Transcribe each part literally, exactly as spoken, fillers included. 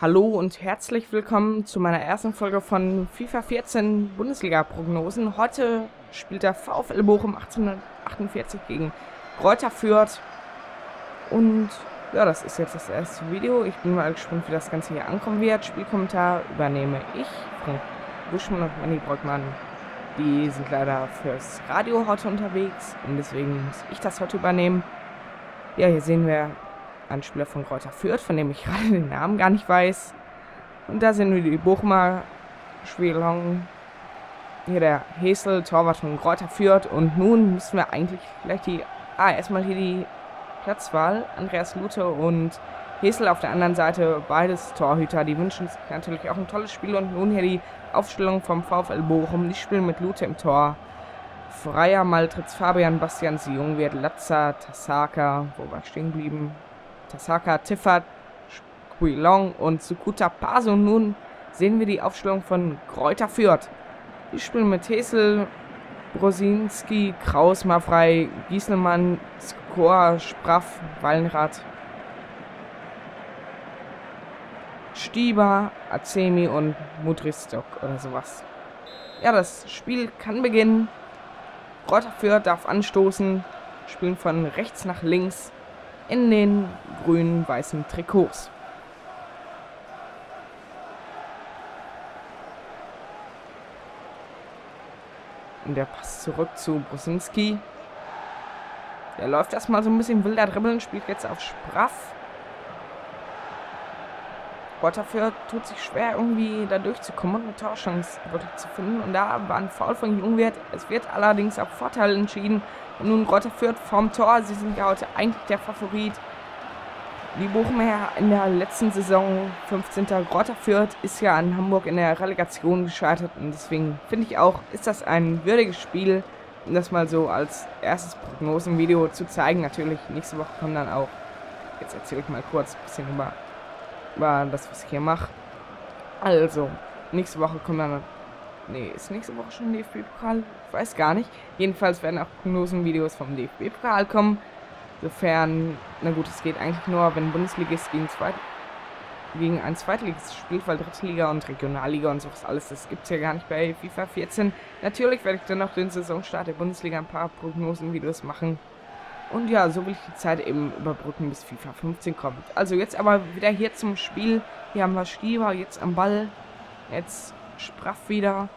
Hallo und herzlich willkommen zu meiner ersten Folge von FIFA vierzehn Bundesliga Prognosen. Heute spielt der VfL Bochum achtzehnhundertachtundvierzig gegen Greuther Fürth. Und ja, das ist jetzt das erste Video. Ich bin mal gespannt, wie das Ganze hier ankommen wird. Spielkommentar übernehme ich, Frank Buschmann und Manni Breutmann. Die sind leider fürs Radio heute unterwegs und deswegen muss ich das heute übernehmen. Ja, hier sehen wir ein Spieler von Greuther Fürth, von dem ich gerade den Namen gar nicht weiß. Und da sehen wir die Bochumer, Squilong, hier der Hesel, Torwart von Greuther Fürth. Und nun müssen wir eigentlich vielleicht die... Ah, erstmal hier die Platzwahl. Andreas Luthe und Hesel auf der anderen Seite, beides Torhüter. Die wünschen sich natürlich auch ein tolles Spiel. Und nun hier die Aufstellung vom VfL Bochum. Die spielen mit Luthe im Tor. Freier, Maltritz, Fabian, Bastian, Jungwirth, Latza, Tasaka. Wo war ich stehen geblieben? Tasaka, Tiffert, Squilong und Sukuta-Pasu. Nun sehen wir die Aufstellung von Greuther Fürth. Die spielen mit Hesel, Brosinski, Kraus, Mavrei, Gieselmann, Skor, Spraff, Weilandt, Stieber, Acemi und Mudrinski oder sowas. Ja, das Spiel kann beginnen. Greuther Fürth darf anstoßen. Spielen von rechts nach links. In den grün-weißen Trikots. Und der Pass zurück zu Brosinski. Der läuft erstmal so ein bisschen wilder dribbeln, spielt jetzt auf Spraff. Greuther Fürth tut sich schwer, irgendwie da durchzukommen und eine Torchance wirklich zu finden. Und da war ein Foul von Jungwirth. Es wird allerdings auf Vorteil entschieden. Und nun Greuther Fürth vorm Tor. Sie sind ja heute eigentlich der Favorit. Die Bochumer in der letzten Saison fünfzehnter Greuther Fürth ist ja an Hamburg in der Relegation gescheitert. Und deswegen finde ich auch, ist das ein würdiges Spiel, um das mal so als erstes Prognosenvideo zu zeigen. Natürlich, nächste Woche kommen dann auch. Jetzt erzähle ich mal kurz ein bisschen über... war das, was ich hier mache. Also, nächste Woche kommt dann... Ne, ist nächste Woche schon D F B-Pokal? Ich weiß gar nicht. Jedenfalls werden auch Prognosen-Videos vom D F B-Pokal kommen. Sofern... Na gut, es geht eigentlich nur, wenn Bundesligist gegen, Zweit gegen einen Zweitligist spielt, weil Drittliga und Regionalliga und sowas alles, das gibt es ja gar nicht bei FIFA vierzehn. Natürlich werde ich dann noch den Saisonstart der Bundesliga ein paar Prognosen-Videos machen. Und ja, so will ich die Zeit eben überbrücken, bis FIFA fünfzehn kommt. Also jetzt aber wieder hier zum Spiel. Hier haben wir Stieber jetzt am Ball. Jetzt Spraff wieder.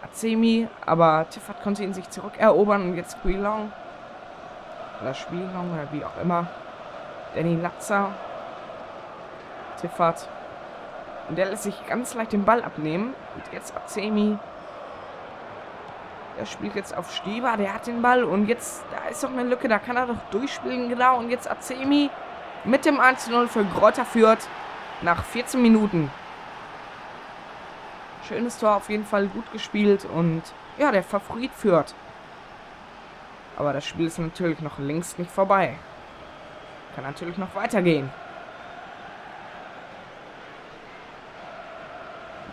Acemi, aber Tiffert konnte ihn sich zurückerobern. Und jetzt Squilong. Oder Squilong, oder wie auch immer. Danny Latza. Tiffert. Und der lässt sich ganz leicht den Ball abnehmen. Und jetzt Acemi. Er spielt jetzt auf Stieber, der hat den Ball und jetzt, da ist doch eine Lücke, da kann er doch durchspielen, genau. Und jetzt Acemi mit dem eins zu null für Greuther Fürth nach vierzehn Minuten. Schönes Tor, auf jeden Fall gut gespielt und ja, der Favorit Fürth. Aber das Spiel ist natürlich noch längst nicht vorbei. Kann natürlich noch weitergehen.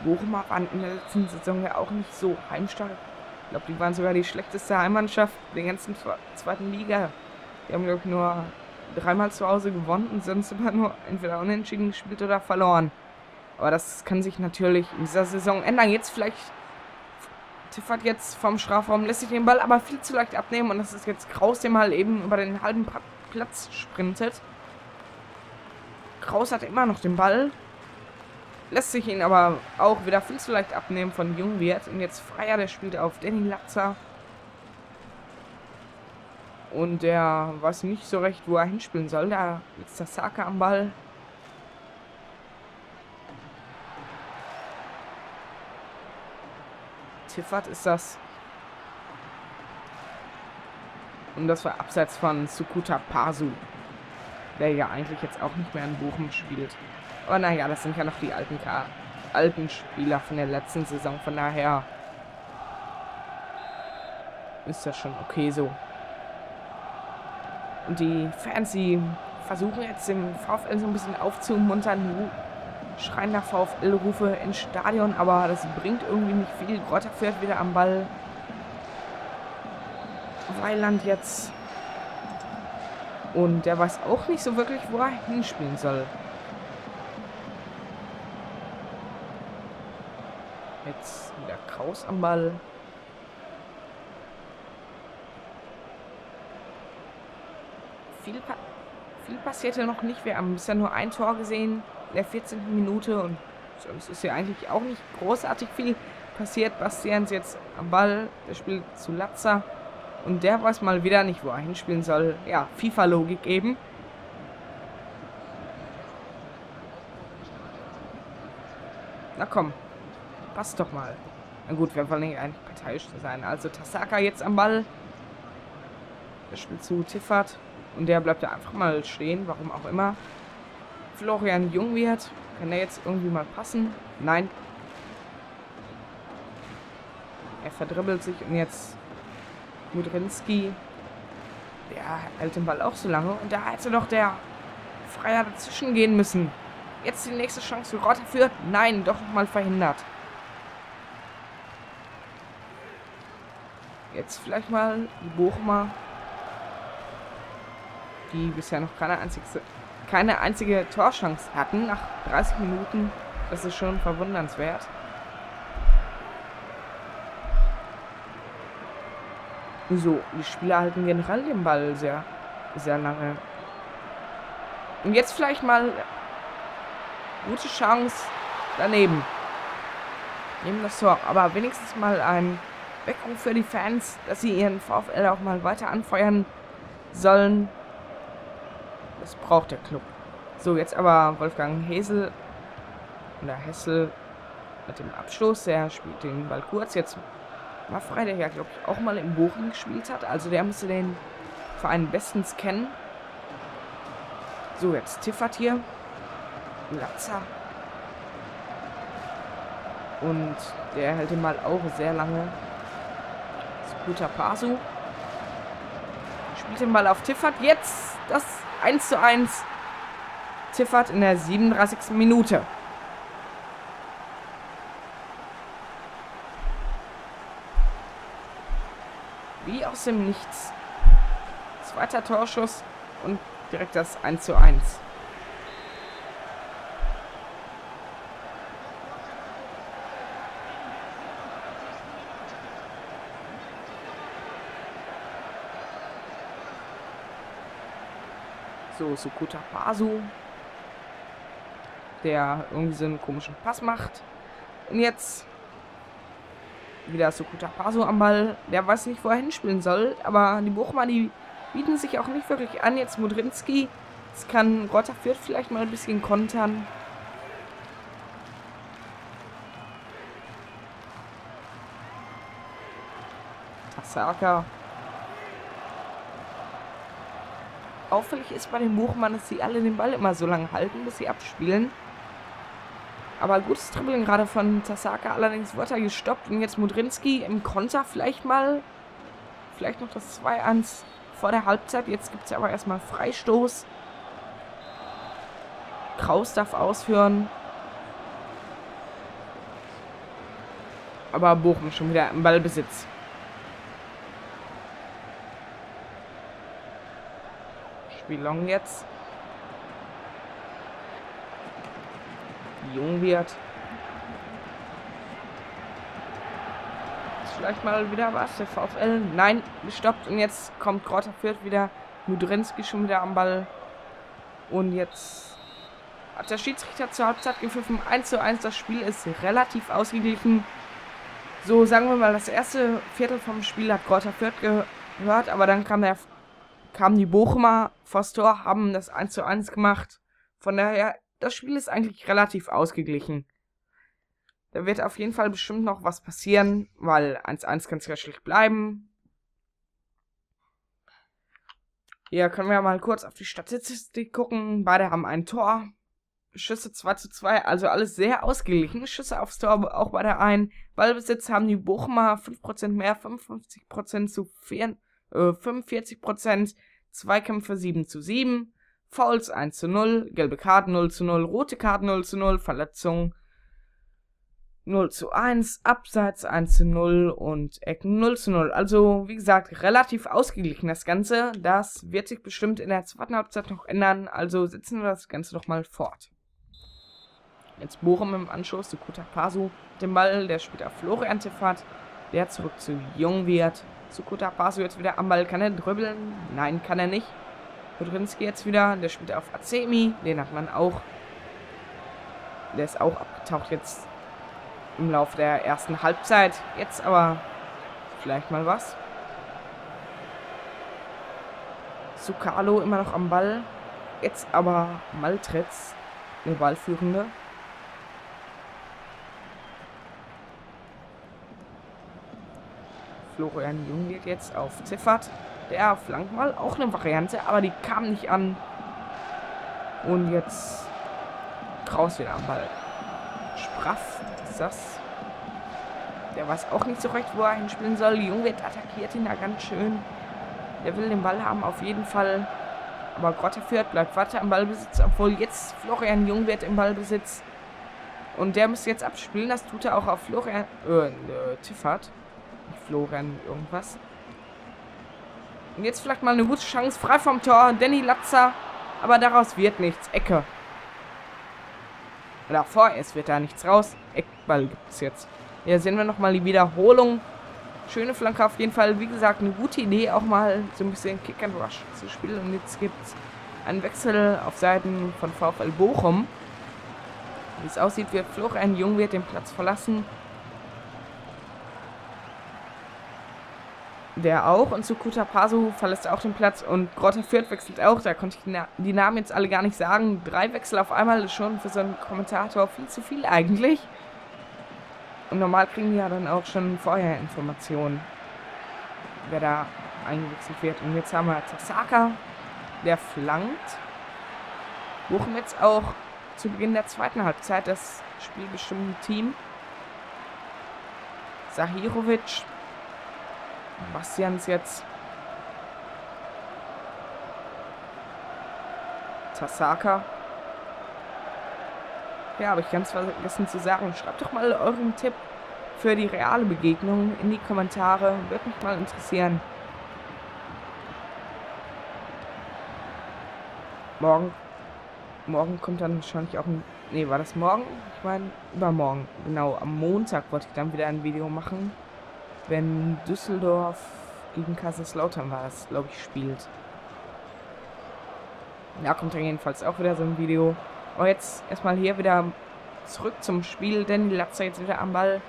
Bochumer waren in der letzten Saison ja auch nicht so heimstark. Ich glaube, die waren sogar die schlechteste Heimmannschaft der ganzen zweiten Liga. Die haben, glaube ich, nur dreimal zu Hause gewonnen und sonst immer nur entweder unentschieden gespielt oder verloren. Aber das kann sich natürlich in dieser Saison ändern. Jetzt vielleicht Tiffert jetzt vom Strafraum, lässt sich den Ball aber viel zu leicht abnehmen. Und das ist jetzt Kraus, der mal eben über den halben Platz sprintet. Kraus hat immer noch den Ball. Lässt sich ihn aber auch wieder viel zu leicht abnehmen von Jungwirth. Und jetzt Freier, der spielt auf Danny Latza. Und der weiß nicht so recht, wo er hinspielen soll. Da ist Tasaka am Ball. Tiffert ist das. Und das war abseits von Sukuta-Pasu, der ja eigentlich jetzt auch nicht mehr in Bochum spielt. Aber naja, das sind ja noch die alten, alten Spieler von der letzten Saison. Von daher ist das schon okay so. Und die Fans, die versuchen jetzt den VfL so ein bisschen aufzumuntern. Schreien nach VfL-Rufe ins Stadion, aber das bringt irgendwie nicht viel. Greuther Fürth wieder am Ball. Weilandt jetzt. Und der weiß auch nicht so wirklich, wo er hinspielen soll. Jetzt wieder Kraus am Ball. Viel, pa viel passierte noch nicht. Wir haben bisher nur ein Tor gesehen in der vierzehnten Minute. Und sonst ist ja eigentlich auch nicht großartig viel passiert. Bastian ist jetzt am Ball. Der spielt zu Latza. Und der weiß mal wieder nicht, wo er hinspielen soll. Ja, FIFA-Logik eben. Na komm, passt doch mal. Na gut, wir wollen eigentlich parteiisch zu sein. Also Tasaka jetzt am Ball. Der spielt zu Tiffert. Und der bleibt da einfach mal stehen, warum auch immer. Florian Jungwirth. Kann der jetzt irgendwie mal passen? Nein. Er verdribbelt sich und jetzt Mudrinski. Der hält den Ball auch so lange. Und da hätte doch der Freier dazwischen gehen müssen. Jetzt die nächste Chance für Greuther Fürth. Nein, doch nochmal verhindert. Jetzt vielleicht mal die Bochumer, die bisher noch keine einzige, keine einzige Torchance hatten nach dreißig Minuten. Das ist schon verwundernswert. So, die Spieler halten generell den Ball sehr, sehr lange. Und jetzt vielleicht mal gute Chance daneben. Nehmen das Tor, aber wenigstens mal ein Weckruf für die Fans, dass sie ihren VfL auch mal weiter anfeuern sollen. Das braucht der Club. So, jetzt aber Wolfgang Hesel oder Hesel mit dem Abstoß. Der spielt den Ball kurz. Jetzt Mavrei, der ja, glaube ich, auch mal in Bochum gespielt hat. Also der müsste den Verein bestens kennen. So, jetzt Tiffert hier. Latza. Und der hält den Ball auch sehr lange. Sukuta-Pasu. Spielt den Ball auf Tiffert. Jetzt das eins zu eins. Tiffert in der siebenunddreißigsten Minute. Wie aus dem Nichts. Zweiter Torschuss und direkt das eins zu eins. So, Sukuta-Pasu, der irgendwie so einen komischen Pass macht. Und jetzt wieder Sukuta-Pasu am Ball. Der weiß nicht, wo er hinspielen soll. Aber die Bochumer, die bieten sich auch nicht wirklich an. Jetzt Mudrinski. Jetzt kann Greuther Fürth vielleicht mal ein bisschen kontern. Tasaka. Auffällig ist bei den Bochumern, dass sie alle den Ball immer so lange halten, bis sie abspielen. Aber gutes Dribbling gerade von Tasaka. Allerdings wurde er gestoppt. Und jetzt Mudrinski im Konter vielleicht mal. Vielleicht noch das zwei eins vor der Halbzeit. Jetzt gibt es aber erstmal Freistoß. Kraus darf ausführen. Aber Bochum schon wieder im Ballbesitz. Squilong jetzt. Jungwirth. Ist vielleicht mal wieder was. Der VfL. Nein, gestoppt. Und jetzt kommt Greuther Fürth wieder. Mudrinski schon wieder am Ball. Und jetzt hat der Schiedsrichter zur Halbzeit gepfiffen. eins zu eins. Das Spiel ist relativ ausgeglichen. So, sagen wir mal, das erste Viertel vom Spiel hat Greuther Fürth gehört. Aber dann kam der kamen die Bochumer vors Tor, haben das eins zu eins gemacht. Von daher, das Spiel ist eigentlich relativ ausgeglichen. Da wird auf jeden Fall bestimmt noch was passieren, weil eins zu eins kann es ja schlecht bleiben. Hier können wir mal kurz auf die Statistik gucken. Beide haben ein Tor. Schüsse zwei zu zwei, also alles sehr ausgeglichen. Schüsse aufs Tor auch beide ein. Ballbesitz haben die Bochumer fünf Prozent mehr, fünfundfünfzig Prozent zu vier Prozent. fünfundvierzig Prozent, Zweikämpfe sieben zu sieben, Fouls eins zu null, gelbe Karten null zu null, rote Karten null zu null, Verletzungen null zu eins, Abseits eins zu null und Ecken null zu null. Also, wie gesagt, relativ ausgeglichen das Ganze. Das wird sich bestimmt in der zweiten Halbzeit noch ändern, also setzen wir das Ganze nochmal fort. Jetzt Bochum im Anschluss, Sukuta-Pasu mit dem Ball, der spielt auf Florian Tiffert, der zurück zu Jungwirth. Sukuta-Pasu jetzt wieder am Ball, kann er dribbeln? Nein, kann er nicht. Mudrinski jetzt wieder, der spielt auf Acemi, den hat man auch. Der ist auch abgetaucht jetzt im Laufe der ersten Halbzeit. Jetzt aber vielleicht mal was. Sukalo immer noch am Ball. Jetzt aber Maltritz, der Ballführende. Florian Jung geht jetzt auf Tiffert. Der Flankenball, auch eine Variante, aber die kam nicht an. Und jetzt Kraus wieder am Ball. Spraff ist das. Der weiß auch nicht so recht, wo er hinspielen soll. Jungwirth attackiert ihn da ganz schön. Der will den Ball haben, auf jeden Fall. Aber Greuther Fürth bleibt weiter im Ballbesitz, obwohl jetzt Florian Jungwirth im Ballbesitz. Und der müsste jetzt abspielen, das tut er auch auf Florian, äh, Tiffert. Florian irgendwas. Und jetzt vielleicht mal eine gute Chance, frei vom Tor, Danny Latza, aber daraus wird nichts, Ecke. Oder vorerst wird da nichts raus, Eckball gibt es jetzt. Hier sehen wir nochmal die Wiederholung. Schöne Flanke auf jeden Fall, wie gesagt, eine gute Idee, auch mal so ein bisschen Kick and Rush zu spielen. Und jetzt gibt es einen Wechsel auf Seiten von VfL Bochum. Wie es aussieht, wird Florian Jungwirth den Platz verlassen. Der auch. Und Sukuta-Pasu verlässt auch den Platz. Und Greuther Fürth wechselt auch. Da konnte ich die Namen jetzt alle gar nicht sagen. Drei Wechsel auf einmal ist schon für so einen Kommentator viel zu viel eigentlich. Und normal kriegen die ja dann auch schon vorher Informationen, wer da eingewechselt wird. Und jetzt haben wir Tasaka, der flankt. Bochum jetzt auch zu Beginn der zweiten Halbzeit das spielbestimmte Team. Zahirović. Bastian ist jetzt. Tasaka. Ja, habe ich ganz vergessen zu sagen. Schreibt doch mal euren Tipp für die reale Begegnung in die Kommentare. Würde mich mal interessieren. Morgen. Morgen kommt dann wahrscheinlich auch ein. Ne, war das morgen? Ich meine, übermorgen. Genau, am Montag wollte ich dann wieder ein Video machen. Wenn Düsseldorf gegen Kaiserslautern war, das glaube ich spielt. Da kommt dann jedenfalls auch wieder so ein Video. Aber jetzt erstmal hier wieder zurück zum Spiel, denn die Latza jetzt wieder am Ball.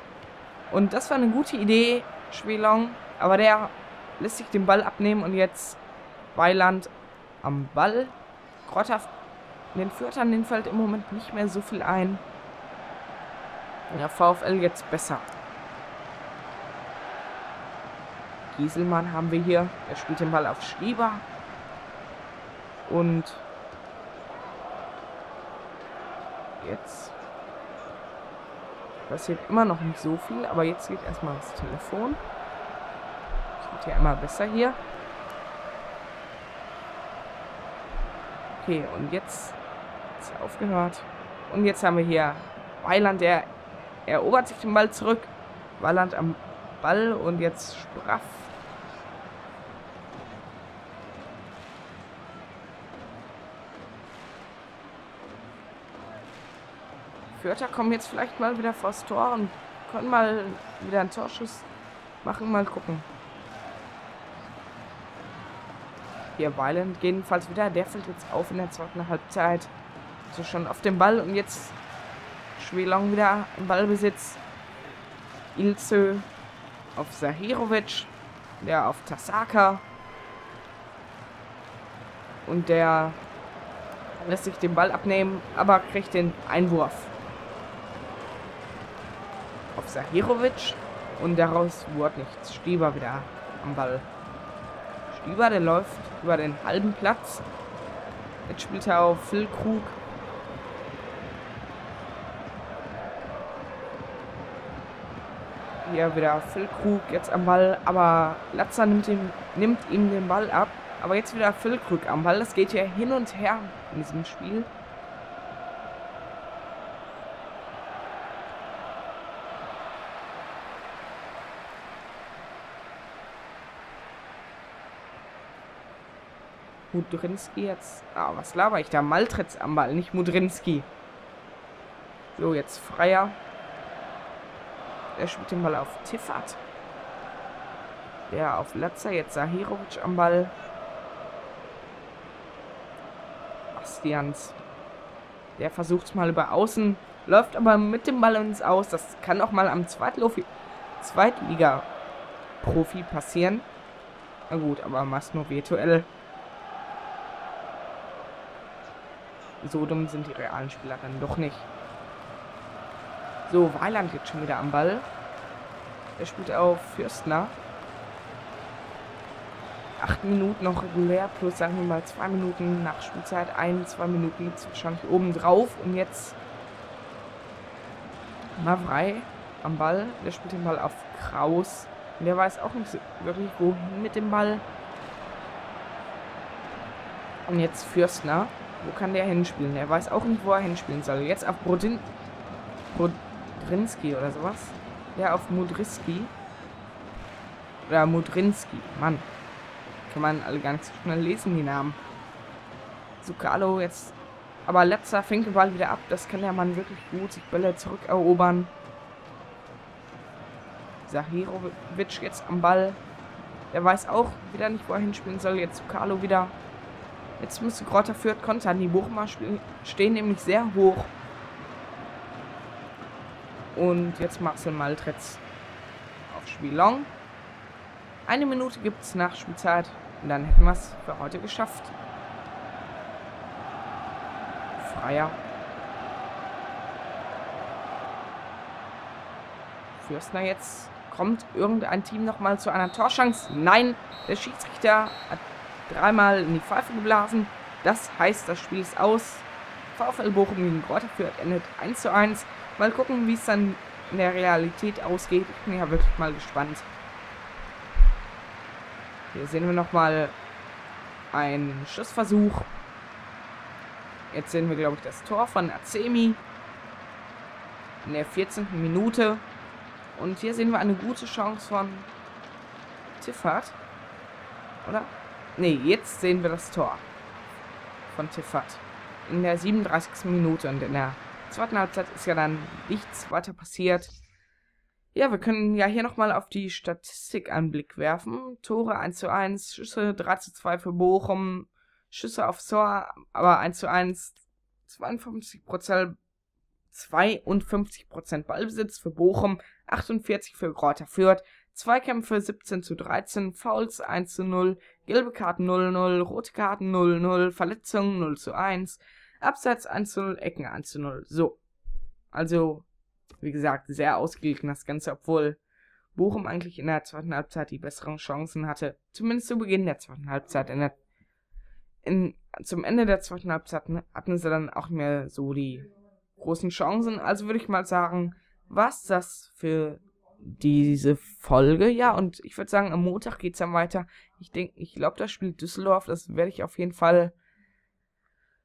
Und das war eine gute Idee, Squilong. Aber der lässt sich den Ball abnehmen und jetzt Weilandt am Ball. Greuther, den Fürthern, den fällt im Moment nicht mehr so viel ein. Der VfL jetzt besser. Gieselmann haben wir hier. Er spielt den Ball auf Stieber. Und jetzt passiert immer noch nicht so viel, aber jetzt geht erstmal das Telefon. Das wird ja immer besser hier. Okay, und jetzt ist er aufgehört. Und jetzt haben wir hier Weilandt, der erobert sich den Ball zurück. Weilandt am Ball und jetzt Spraff. Fürther kommen jetzt vielleicht mal wieder vors Tor und können mal wieder einen Torschuss machen. Mal gucken. Hier Weilandt jedenfalls wieder. Der fällt jetzt auf in der zweiten Halbzeit. So schon auf dem Ball und jetzt Squilong wieder im Ballbesitz. Ilse auf Zahirović, der auf Tasaka und der lässt sich den Ball abnehmen, aber kriegt den Einwurf auf Zahirović und daraus wurde nichts. Stieber wieder am Ball. Stieber, der läuft über den halben Platz. Jetzt spielt er auf Füllkrug. Hier wieder Füllkrug jetzt am Ball, aber Latza nimmt, den, nimmt ihm den Ball ab. Aber jetzt wieder Füllkrug am Ball. Das geht hier hin und her in diesem Spiel. Mudrinski jetzt. Ah, was laber ich da? Maltritz am Ball, nicht Mudrinski. So, jetzt Freier. Der spielt den Ball auf Tiffert. Der auf Latza. Jetzt Zahirović am Ball. Bastians. Der versucht es mal über außen. Läuft aber mit dem Ball ins Aus. Das kann auch mal am Zweitliga-Profi passieren. Na gut, aber mach's nur virtuell. So dumm sind die realen Spieler dann doch nicht. So, Weilandt jetzt schon wieder am Ball. Er spielt auf Fürstner. Acht Minuten noch regulär, plus sagen wir mal zwei Minuten Nachspielzeit. Ein, zwei Minuten gibt es wahrscheinlich oben drauf. Und jetzt Mavrei am Ball. Der spielt den Ball auf Kraus. Und der weiß auch nicht wirklich, wohin mit dem Ball. Und jetzt Fürstner. Wo kann der hinspielen? Er weiß auch nicht, wo er hinspielen soll. Jetzt auf Brodin Brodrinski oder sowas. Ja, auf Mudrinski. Oder Mudrinski. Mann. Kann man alle gar nicht so schnell lesen, die Namen. Sucalo jetzt. Aber Latza fängt den Ball wieder ab. Das kann der Mann wirklich gut. Sich Bälle zurückerobern. Zahirović jetzt am Ball. Der weiß auch wieder nicht, wo er hinspielen soll. Jetzt Sukuta-Pasu wieder. Jetzt müsste Greuther Fürth kontern. Die Bochumer stehen nämlich sehr hoch. Und jetzt Marcel Maltritz auf Squilong. Eine Minute gibt es nach Spielzeit. Und dann hätten wir es für heute geschafft. Freier. Fürstner jetzt. Kommt irgendein Team nochmal zu einer Torschance? Nein, der Schiedsrichter hat dreimal in die Pfeife geblasen. Das heißt, das Spiel ist aus. VfL Bochum gegen Greuther Fürth endet eins zu eins. Mal gucken, wie es dann in der Realität ausgeht. Ich bin ja wirklich mal gespannt. Hier sehen wir nochmal einen Schussversuch. Jetzt sehen wir, glaube ich, das Tor von Acemi in der vierzehnten Minute. Und hier sehen wir eine gute Chance von Tiffert. Oder? Ne, jetzt sehen wir das Tor von Tiffert in der siebenunddreißigsten Minute. Und in der zweiten Halbzeit ist ja dann nichts weiter passiert. Ja, wir können ja hier nochmal auf die Statistik einen Blick werfen. Tore eins zu eins, Schüsse drei zu zwei für Bochum, Schüsse aufs Tor, aber eins zu eins, zweiundfünfzig Prozent, zweiundfünfzig Prozent Ballbesitz für Bochum, achtundvierzig Prozent für Greuther Fürth. Zweikämpfe siebzehn zu dreizehn, Fouls eins zu null, gelbe Karten null zu null, rote Karten null zu null, Verletzungen null zu eins, Abseits eins zu null, Ecken eins zu null. So. Also, wie gesagt, sehr ausgeglichen das Ganze, obwohl Bochum eigentlich in der zweiten Halbzeit die besseren Chancen hatte. Zumindest zu Beginn der zweiten Halbzeit. In der, in, zum Ende der zweiten Halbzeit hatten sie dann auch mehr so die großen Chancen. Also würde ich mal sagen, was das für diese Folge, ja, und ich würde sagen, am Montag geht es dann weiter. Ich denke, ich glaube, das spielt Düsseldorf, das werde ich auf jeden Fall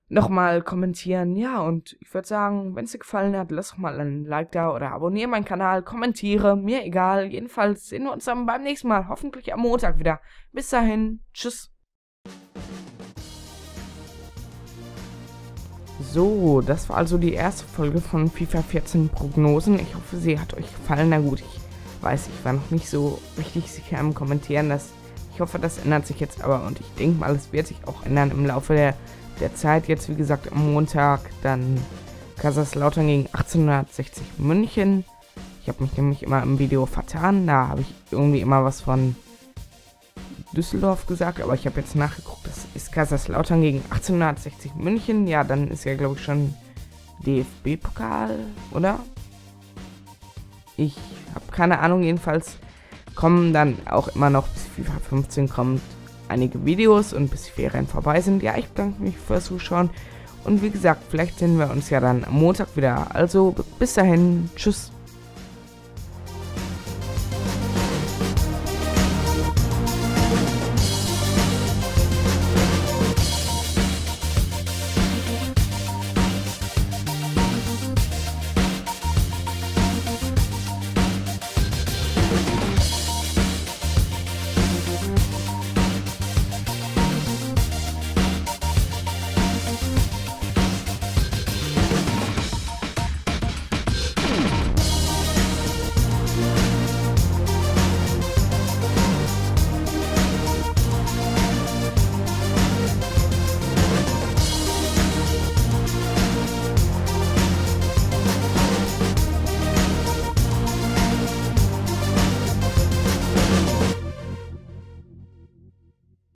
nochmal kommentieren, ja, und ich würde sagen, wenn es dir gefallen hat, lass doch mal ein Like da oder abonniere meinen Kanal, kommentiere, mir egal, jedenfalls sehen wir uns dann beim nächsten Mal, hoffentlich am Montag wieder. Bis dahin, tschüss. So, das war also die erste Folge von FIFA vierzehn Prognosen. Ich hoffe, sie hat euch gefallen. Na gut, ich weiß, ich war noch nicht so richtig sicher im Kommentieren. Dass ich hoffe, das ändert sich jetzt aber. Und ich denke mal, es wird sich auch ändern im Laufe der, der Zeit. Jetzt, wie gesagt, am Montag dann Kaiserslautern gegen achtzehnhundertsechzig München. Ich habe mich nämlich immer im Video vertan. Da habe ich irgendwie immer was von Düsseldorf gesagt, aber ich habe jetzt nachgeguckt, das ist Kaiserslautern gegen achtzehnhundertsechzig München. Ja, dann ist ja, glaube ich, schon D F B-Pokal, oder? Ich habe keine Ahnung, jedenfalls kommen dann auch immer noch, bis FIFA fünfzehn kommt, einige Videos und bis die Ferien vorbei sind. Ja, ich bedanke mich fürs Zuschauen und wie gesagt, vielleicht sehen wir uns ja dann am Montag wieder. Also bis dahin, tschüss.